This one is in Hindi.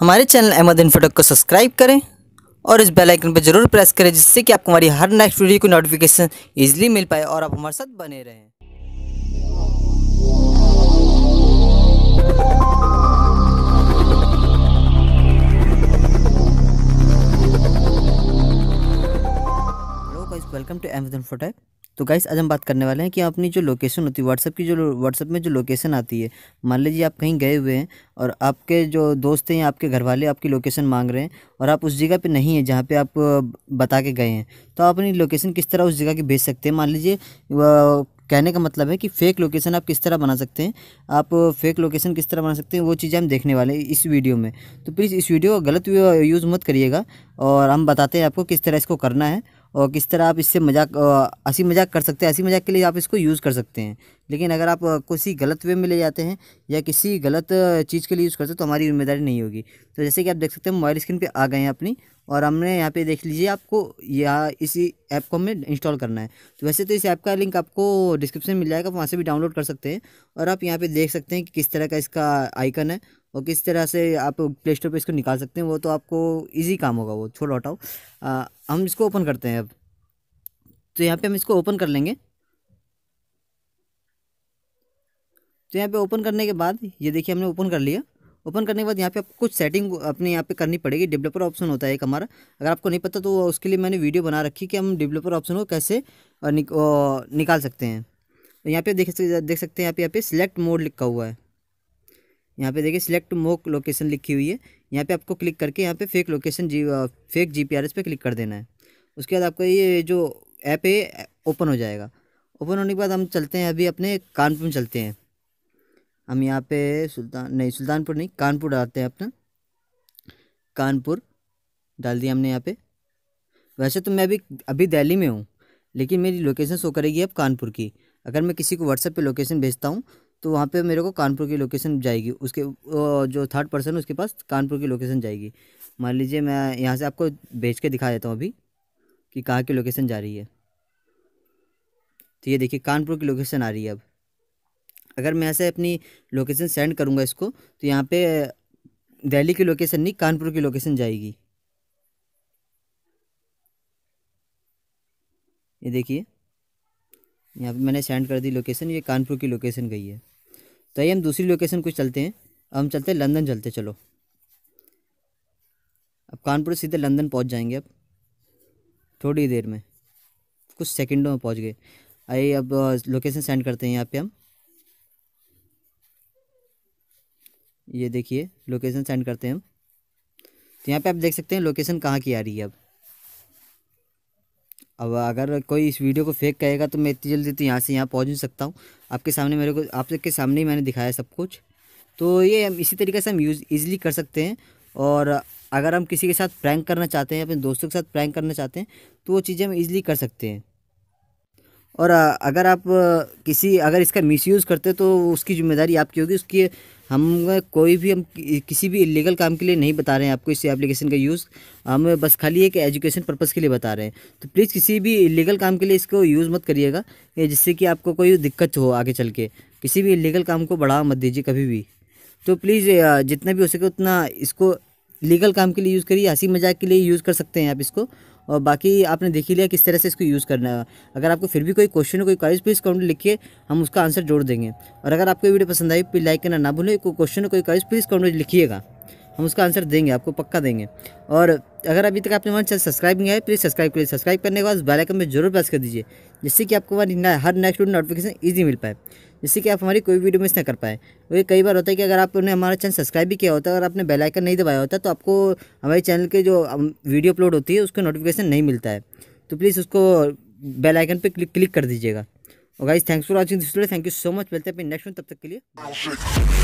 हमारे चैनल अहमद इन्फोटेक को सब्सक्राइब करें और इस बेल आइकन पर ज़रूर प्रेस करें, जिससे कि आपको हमारी हर नेक्स्ट वीडियो की नोटिफिकेशन इजीली मिल पाए और आप हमारे साथ बने रहें। Hello guys, welcome to Ahmad Infotech. तो गाइस, आज हम बात करने वाले हैं कि अपनी जो लोकेशन होती है व्हाट्सअप की, जो व्हाट्सअप में जो लोकेशन आती है, मान लीजिए आप कहीं गए हुए हैं और आपके जो दोस्त हैं या आपके घर वाले आपकी लोकेशन मांग रहे हैं और आप उस जगह पे नहीं हैं जहाँ पे आप बता के गए हैं, तो आप अपनी लोकेशन किस तरह उस जगह की भेज सकते हैं। मान लीजिए, कहने का मतलब है कि फ़ेक लोकेशन आप किस तरह बना सकते हैं, आप फेक लोकेशन किस तरह बना सकते हैं, वो चीज़ें हम देखने वाले हैं इस वीडियो में। तो प्लीज़ इस वीडियो का गलत यूज़ मत करिएगा और हम बताते हैं आपको किस तरह इसको करना है और किस तरह आप इससे हंसी मजाक कर सकते हैं। हंसी मजाक के लिए आप इसको यूज़ कर सकते हैं, लेकिन अगर आप किसी गलत वे में ले जाते हैं या किसी गलत चीज़ के लिए यूज़ करते हैं तो हमारी जिम्मेदारी नहीं होगी। तो जैसे कि आप देख सकते हैं, मोबाइल स्क्रीन पे आ गए हैं अपनी, और हमने यहाँ पे देख लीजिए, आपको यहाँ इसी ऐप को हमें इंस्टॉल करना है। तो वैसे तो इस ऐप का लिंक आपको डिस्क्रिप्शन मिल जाएगा, वहाँ से भी डाउनलोड कर सकते हैं। और आप यहाँ पे देख सकते हैं कि किस तरह का इसका आइकन है और किस तरह से आप प्ले स्टोर पर इसको निकाल सकते हैं। वो तो आपको ईजी काम होगा, वो छोड़ो हटाओ। हम इसको ओपन करते हैं अब। तो यहाँ पर हम इसको ओपन कर लेंगे। तो यहाँ पे ओपन करने के बाद ये देखिए, हमने ओपन कर लिया। ओपन करने के बाद यहाँ पे आपको कुछ सेटिंग अपने यहाँ पे करनी पड़ेगी। डेवलपर ऑप्शन होता है एक हमारा, अगर आपको नहीं पता तो उसके लिए मैंने वीडियो बना रखी कि हम डेवलपर ऑप्शन को कैसे निकाल सकते हैं। तो यहाँ पे देख सकते हैं, यहाँ पे सिलेक्ट मोड लिखा हुआ है। यहाँ पे देखिए, सिलेक्ट मोड लोकेशन लिखी हुई है। यहाँ पे आपको क्लिक करके यहाँ पे फेक लोकेशन फेक GPRS पे क्लिक कर देना है। उसके बाद आपका ये जो ऐप है ओपन हो जाएगा। ओपन होने के बाद हम चलते हैं, अभी अपने कानपुर में चलते हैं। हम यहाँ पे सुल्तानपुर नहीं, कानपुर डालते हैं। अपना कानपुर डाल दिया हमने यहाँ पे। वैसे तो मैं अभी दिल्ली में हूँ, लेकिन मेरी लोकेशन शो करेगी अब कानपुर की। अगर मैं किसी को व्हाट्सएप पे लोकेशन भेजता हूँ तो वहाँ पे मेरे को कानपुर की लोकेशन जाएगी, उसके जो थर्ड पर्सन है उसके पास कानपुर की लोकेशन जाएगी। मान लीजिए, मैं यहाँ से आपको भेज के दिखा देता हूँ अभी कि कहाँ की लोकेशन जा रही है। तो ये देखिए, कानपुर की लोकेशन आ रही है अब। अगर मैं ऐसे अपनी लोकेशन सेंड करूंगा इसको, तो यहाँ पे दिल्ली की लोकेशन नहीं, कानपुर की लोकेशन जाएगी। ये देखिए, यहाँ पे मैंने सेंड कर दी लोकेशन, ये कानपुर की लोकेशन गई है। तो ये हम दूसरी लोकेशन कुछ चलते हैं, हम चलते हैं लंदन। चलते चलो, अब कानपुर सीधे लंदन पहुँच जाएंगे अब थोड़ी देर में, कुछ सेकंडों में पहुँच गए। आइए अब लोकेशन सेंड करते हैं यहाँ पे हम। ये देखिए, लोकेशन सेंड करते हैं हम। तो यहाँ पे आप देख सकते हैं लोकेशन कहाँ की आ रही है अब अगर कोई इस वीडियो को फेक कहेगा तो मैं इतनी जल्दी तो यहाँ से यहाँ पहुँच नहीं सकता हूँ। आपके सामने मेरे को, आपके सामने ही मैंने दिखाया सब कुछ। तो ये इसी तरीके से हम ईज़िली कर सकते हैं। और अगर हम किसी के साथ प्रैंक करना चाहते हैं, अपने दोस्तों के साथ प्रैंक करना चाहते हैं, तो वो चीज़ें हम ईज़िली कर सकते हैं। और अगर आप अगर इसका मिसयूज़ करते हैं तो उसकी जिम्मेदारी आपकी होगी। उसकी हम किसी भी इलीगल काम के लिए नहीं बता रहे हैं आपको इस एप्लीकेशन का यूज़, हम बस खाली एक एजुकेशन पर्पस के लिए बता रहे हैं। तो प्लीज़ किसी भी इलीगल काम के लिए इसको यूज़ मत करिएगा, जिससे कि आपको कोई दिक्कत हो आगे चल के। किसी भी इलीगल काम को बढ़ावा मत दीजिए कभी भी। तो प्लीज़ जितना भी हो सके उतना इसको लीगल काम के लिए यूज़ करिए। हंसी मजाक के लिए यूज़ कर सकते हैं आप इसको, और बाकी आपने देख ही लिया किस तरह से इसको यूज़ करना है। अगर आपको फिर भी कोई क्वेश्चन हो, कोई क्वारीज, प्लीज़ कमेंट लिखिए, हम उसका आंसर जोड़ देंगे। और अगर आपको वीडियो पसंद आई प्लीज़ लाइक करना ना भूलें। कोई क्वेश्चन हो, कोई क्वारीज, प्लीज़ कमेंट लिखिएगा, हम उसका आंसर देंगे, आपको पक्का देंगे। और अगर अभी तक आपने हमारे चैनल सब्सक्राइब नहीं किया है, प्लीज़ सब्सक्राइब करिए। सब्सक्राइब करने के बाद बेल आइकन में जरूर प्रेस कर दीजिए, जिससे कि आपको हमारी हर नेक्स्ट वीडियो नोटिफिकेशन ईजी मिल पाए, जिससे कि आप हमारी कोई वीडियो मिस ना कर पाए। और ये कई बार होता है कि अगर आपने हमारा चैनल सब्सक्राइब भी किया होता है और आपने बेल आइकन नहीं दबाया होता, तो आपको हमारे चैनल के जो वीडियो अपलोड होती है उसका नोटिफिकेशन नहीं मिलता है। तो प्लीज़ उसको बेल आइकन पर क्लिक कर दीजिएगा। और guys, thanks for watching this video, thank you so much. मिलते हैं अपने नेक्स्ट वीडियो, तब तक के लिए।